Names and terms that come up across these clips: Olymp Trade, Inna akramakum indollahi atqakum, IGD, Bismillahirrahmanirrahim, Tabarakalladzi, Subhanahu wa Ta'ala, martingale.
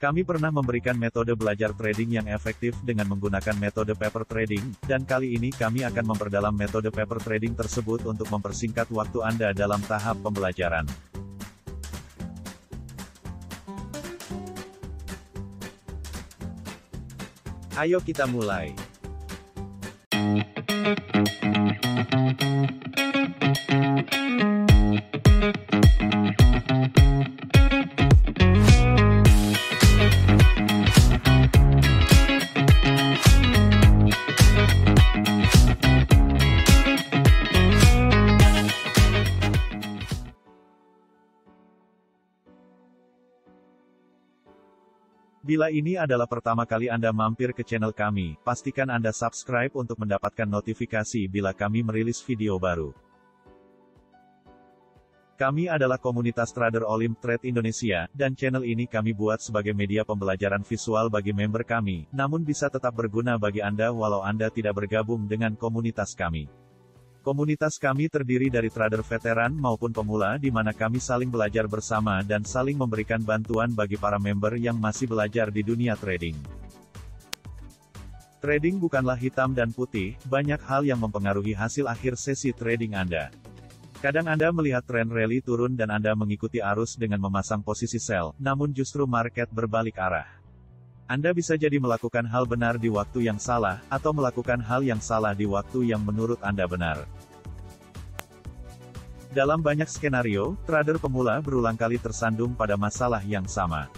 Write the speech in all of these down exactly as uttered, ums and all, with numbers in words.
Kami pernah memberikan metode belajar trading yang efektif dengan menggunakan metode paper trading, dan kali ini kami akan memperdalam metode paper trading tersebut untuk mempersingkat waktu Anda dalam tahap pembelajaran. Ayo kita mulai. Bila ini adalah pertama kali Anda mampir ke channel kami, pastikan Anda subscribe untuk mendapatkan notifikasi bila kami merilis video baru. Kami adalah komunitas trader Olymp Trade Indonesia, dan channel ini kami buat sebagai media pembelajaran visual bagi member kami, namun bisa tetap berguna bagi Anda walau Anda tidak bergabung dengan komunitas kami. Komunitas kami terdiri dari trader veteran maupun pemula di mana kami saling belajar bersama dan saling memberikan bantuan bagi para member yang masih belajar di dunia trading. Trading bukanlah hitam dan putih, banyak hal yang mempengaruhi hasil akhir sesi trading Anda. Kadang Anda melihat tren rally turun dan Anda mengikuti arus dengan memasang posisi sell, namun justru market berbalik arah. Anda bisa jadi melakukan hal benar di waktu yang salah, atau melakukan hal yang salah di waktu yang menurut Anda benar. Dalam banyak skenario, trader pemula berulang kali tersandung pada masalah yang sama.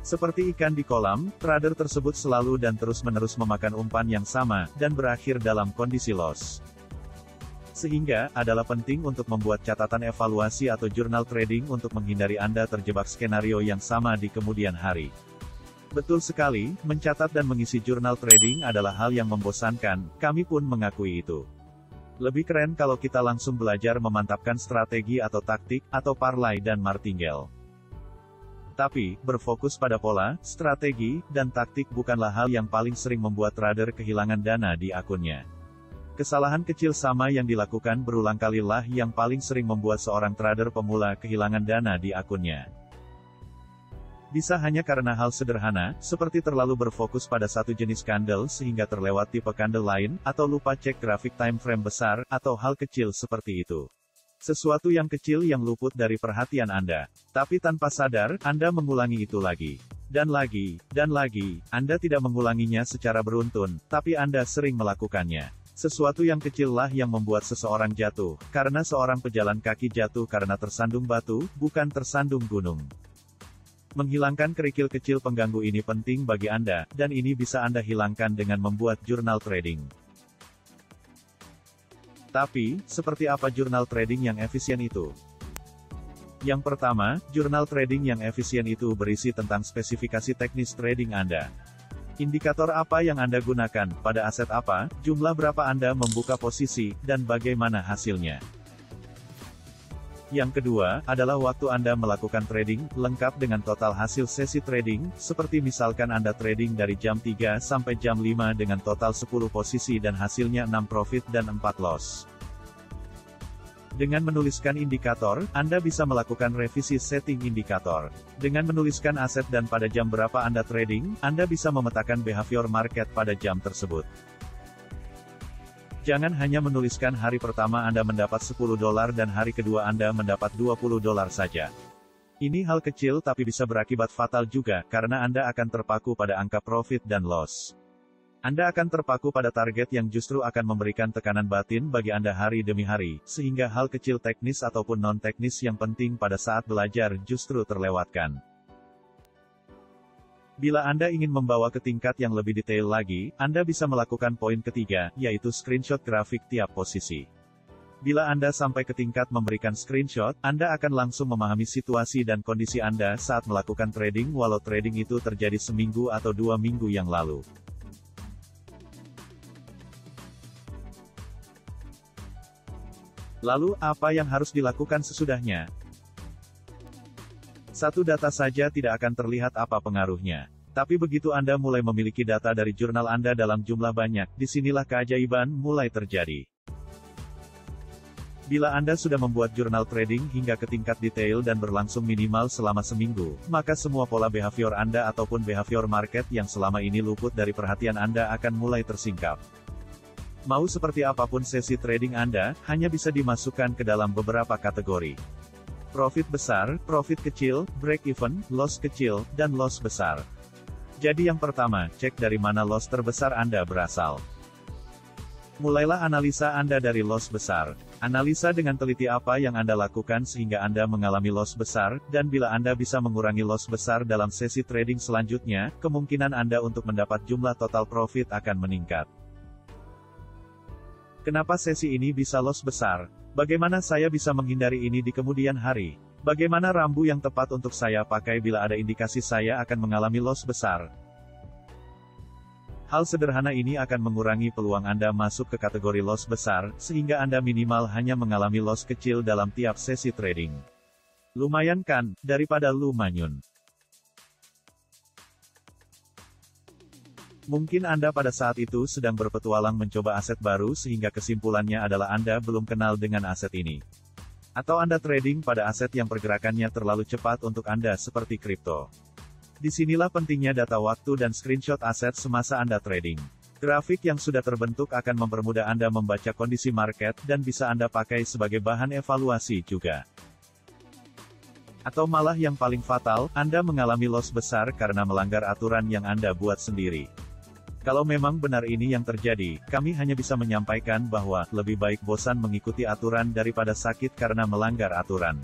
Seperti ikan di kolam, trader tersebut selalu dan terus-menerus memakan umpan yang sama, dan berakhir dalam kondisi loss. Sehingga, adalah penting untuk membuat catatan evaluasi atau jurnal trading untuk menghindari Anda terjebak skenario yang sama di kemudian hari. Betul sekali, mencatat dan mengisi jurnal trading adalah hal yang membosankan, kami pun mengakui itu. Lebih keren kalau kita langsung belajar memantapkan strategi atau taktik, atau parlay dan martingale. Tapi, berfokus pada pola, strategi, dan taktik bukanlah hal yang paling sering membuat trader kehilangan dana di akunnya. Kesalahan kecil sama yang dilakukan berulang kalilah yang paling sering membuat seorang trader pemula kehilangan dana di akunnya. Bisa hanya karena hal sederhana, seperti terlalu berfokus pada satu jenis candle sehingga terlewat tipe candle lain, atau lupa cek grafik time frame besar, atau hal kecil seperti itu. Sesuatu yang kecil yang luput dari perhatian Anda. Tapi tanpa sadar, Anda mengulangi itu lagi. Dan lagi, dan lagi, Anda tidak mengulanginya secara beruntun, tapi Anda sering melakukannya. Sesuatu yang kecil lah yang membuat seseorang jatuh, karena seorang pejalan kaki jatuh karena tersandung batu, bukan tersandung gunung. Menghilangkan kerikil kecil pengganggu ini penting bagi Anda, dan ini bisa Anda hilangkan dengan membuat jurnal trading. Tapi, seperti apa jurnal trading yang efisien itu? Yang pertama, jurnal trading yang efisien itu berisi tentang spesifikasi teknis trading Anda. Indikator apa yang Anda gunakan, pada aset apa, jumlah berapa Anda membuka posisi, dan bagaimana hasilnya. Yang kedua, adalah waktu Anda melakukan trading, lengkap dengan total hasil sesi trading, seperti misalkan Anda trading dari jam tiga sampai jam lima dengan total sepuluh posisi dan hasilnya enam profit dan empat loss. Dengan menuliskan indikator, Anda bisa melakukan revisi setting indikator. Dengan menuliskan aset dan pada jam berapa Anda trading, Anda bisa memetakan behavior market pada jam tersebut. Jangan hanya menuliskan hari pertama Anda mendapat sepuluh dolar dan hari kedua Anda mendapat dua puluh dolar saja. Ini hal kecil tapi bisa berakibat fatal juga, karena Anda akan terpaku pada angka profit dan loss. Anda akan terpaku pada target yang justru akan memberikan tekanan batin bagi Anda hari demi hari, sehingga hal kecil teknis ataupun non-teknis yang penting pada saat belajar justru terlewatkan. Bila Anda ingin membawa ke tingkat yang lebih detail lagi, Anda bisa melakukan poin ketiga, yaitu screenshot grafik tiap posisi. Bila Anda sampai ke tingkat memberikan screenshot, Anda akan langsung memahami situasi dan kondisi Anda saat melakukan trading walau trading itu terjadi seminggu atau dua minggu yang lalu. Lalu, apa yang harus dilakukan sesudahnya? Satu data saja tidak akan terlihat apa pengaruhnya. Tapi begitu Anda mulai memiliki data dari jurnal Anda dalam jumlah banyak, disinilah keajaiban mulai terjadi. Bila Anda sudah membuat jurnal trading hingga ke tingkat detail dan berlangsung minimal selama seminggu, maka semua pola behavior Anda ataupun behavior market yang selama ini luput dari perhatian Anda akan mulai tersingkap. Mau seperti apapun sesi trading Anda, hanya bisa dimasukkan ke dalam beberapa kategori. Profit besar, profit kecil, break even, loss kecil, dan loss besar. Jadi yang pertama, cek dari mana loss terbesar Anda berasal. Mulailah analisa Anda dari loss besar. Analisa dengan teliti apa yang Anda lakukan sehingga Anda mengalami loss besar, dan bila Anda bisa mengurangi loss besar dalam sesi trading selanjutnya, kemungkinan Anda untuk mendapat jumlah total profit akan meningkat. Kenapa sesi ini bisa loss besar? Bagaimana saya bisa menghindari ini di kemudian hari? Bagaimana rambu yang tepat untuk saya pakai bila ada indikasi saya akan mengalami loss besar? Hal sederhana ini akan mengurangi peluang Anda masuk ke kategori loss besar, sehingga Anda minimal hanya mengalami loss kecil dalam tiap sesi trading. Lumayan kan, daripada lu manyun. Mungkin Anda pada saat itu sedang berpetualang mencoba aset baru sehingga kesimpulannya adalah Anda belum kenal dengan aset ini. Atau Anda trading pada aset yang pergerakannya terlalu cepat untuk Anda seperti kripto. Disinilah pentingnya data waktu dan screenshot aset semasa Anda trading. Grafik yang sudah terbentuk akan mempermudah Anda membaca kondisi market dan bisa Anda pakai sebagai bahan evaluasi juga. Atau malah yang paling fatal, Anda mengalami loss besar karena melanggar aturan yang Anda buat sendiri. Kalau memang benar ini yang terjadi, kami hanya bisa menyampaikan bahwa, lebih baik bosan mengikuti aturan daripada sakit karena melanggar aturan.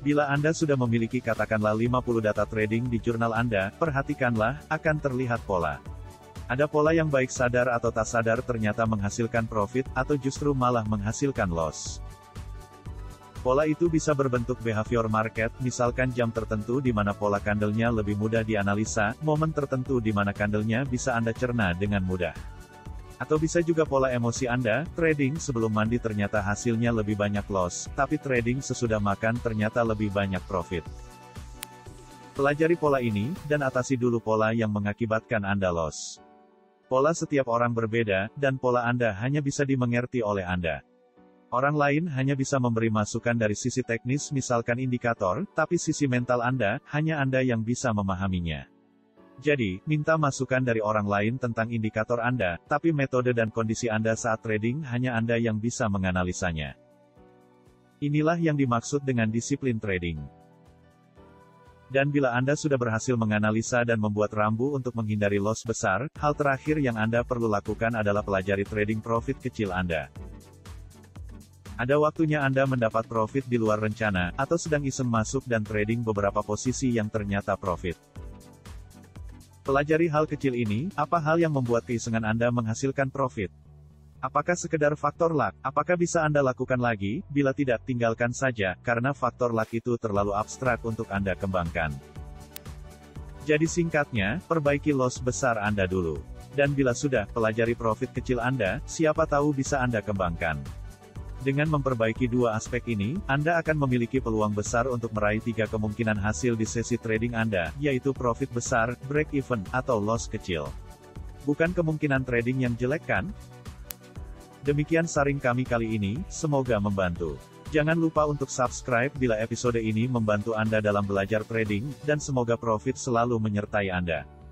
Bila Anda sudah memiliki katakanlah lima puluh data trading di jurnal Anda, perhatikanlah, akan terlihat pola. Ada pola yang baik sadar atau tak sadar ternyata menghasilkan profit, atau justru malah menghasilkan loss. Pola itu bisa berbentuk behavior market, misalkan jam tertentu di mana pola kandelnya lebih mudah dianalisa, momen tertentu di mana kandelnya bisa Anda cerna dengan mudah. Atau bisa juga pola emosi Anda, trading sebelum mandi ternyata hasilnya lebih banyak loss, tapi trading sesudah makan ternyata lebih banyak profit. Pelajari pola ini, dan atasi dulu pola yang mengakibatkan Anda loss. Pola setiap orang berbeda, dan pola Anda hanya bisa dimengerti oleh Anda. Orang lain hanya bisa memberi masukan dari sisi teknis misalkan indikator, tapi sisi mental Anda, hanya Anda yang bisa memahaminya. Jadi, minta masukan dari orang lain tentang indikator Anda, tapi metode dan kondisi Anda saat trading hanya Anda yang bisa menganalisanya. Inilah yang dimaksud dengan disiplin trading. Dan bila Anda sudah berhasil menganalisa dan membuat rambu untuk menghindari loss besar, hal terakhir yang Anda perlu lakukan adalah pelajari trading profit kecil Anda. Ada waktunya Anda mendapat profit di luar rencana, atau sedang iseng masuk dan trading beberapa posisi yang ternyata profit. Pelajari hal kecil ini, apa hal yang membuat keisengan Anda menghasilkan profit? Apakah sekedar faktor luck? Apakah bisa Anda lakukan lagi? Bila tidak, tinggalkan saja, karena faktor luck itu terlalu abstrak untuk Anda kembangkan. Jadi singkatnya, perbaiki loss besar Anda dulu. Dan bila sudah, pelajari profit kecil Anda, siapa tahu bisa Anda kembangkan. Dengan memperbaiki dua aspek ini, Anda akan memiliki peluang besar untuk meraih tiga kemungkinan hasil di sesi trading Anda, yaitu profit besar, break even, atau loss kecil. Bukan kemungkinan trading yang jelek kan? Demikian sharing kami kali ini, semoga membantu. Jangan lupa untuk subscribe bila episode ini membantu Anda dalam belajar trading, dan semoga profit selalu menyertai Anda.